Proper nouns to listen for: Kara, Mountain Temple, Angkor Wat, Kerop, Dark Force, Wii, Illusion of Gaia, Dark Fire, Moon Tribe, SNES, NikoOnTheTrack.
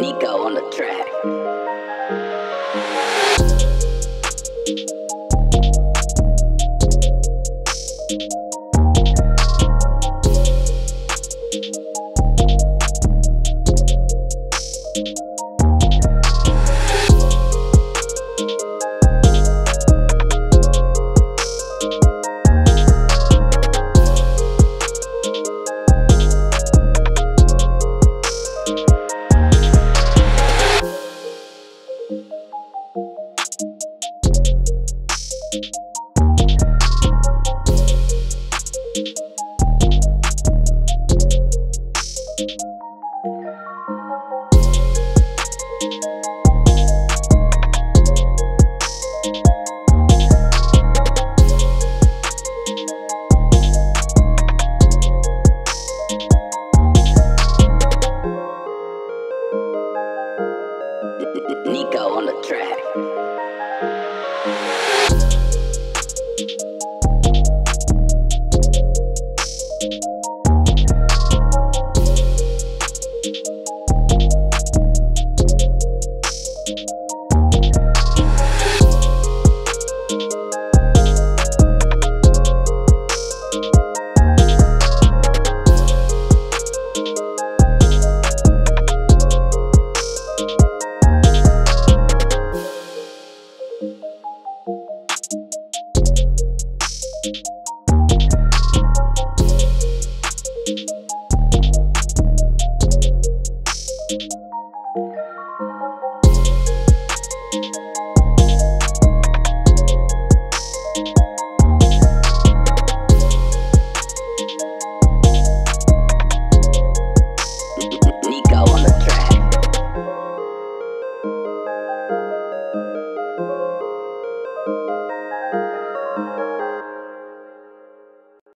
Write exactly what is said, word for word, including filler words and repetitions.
Niko on the track. Niko on the track. Niko on the track.